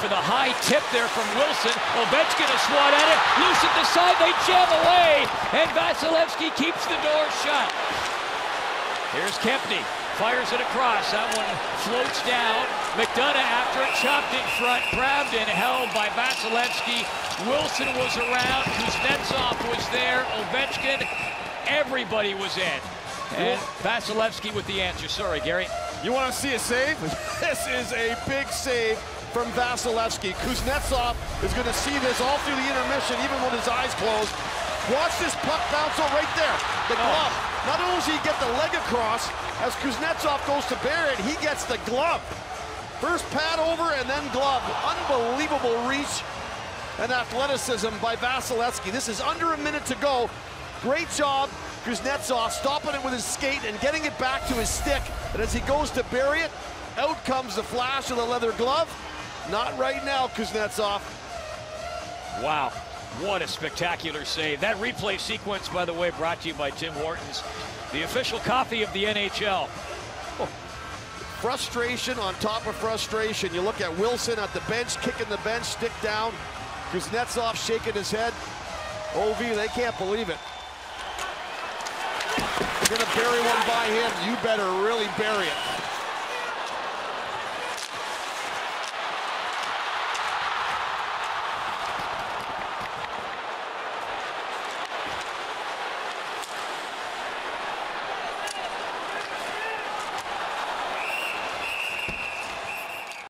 for the high tip there from Wilson. Ovechkin a swat at it. Loose at the side. They jam away. And Vasilevskiy keeps the door shut. Here's Kempney. Fires it across. That one floats down. McDonough after it. Chopped in front. Grabbed and held by Vasilevskiy. Wilson was around. Kuznetsov was there. Ovechkin. Everybody was in. And Vasilevskiy with the answer. Sorry, Gary. You want to see a save? This is a big save from Vasilevskiy. Kuznetsov is going to see this all through the intermission, even with his eyes closed. Watch this puck bounce right there. The glove. Not only does he get the leg across, as Kuznetsov goes to Barrett, he gets the glove. First pad over and then glove. Unbelievable reach and athleticism by Vasilevskiy. This is under a minute to go. Great job, Kuznetsov, stopping it with his skate and getting it back to his stick. And as he goes to bury it, out comes the flash of the leather glove. Not right now, Kuznetsov. Wow. What a spectacular save. That replay sequence, by the way, brought to you by Tim Hortons, the official coffee of the NHL. Oh. Frustration on top of frustration. You look at Wilson at the bench, kicking the bench, stick down. Kuznetsov shaking his head. OV, they can't believe it. You're going to bury one by him. You better really bury it.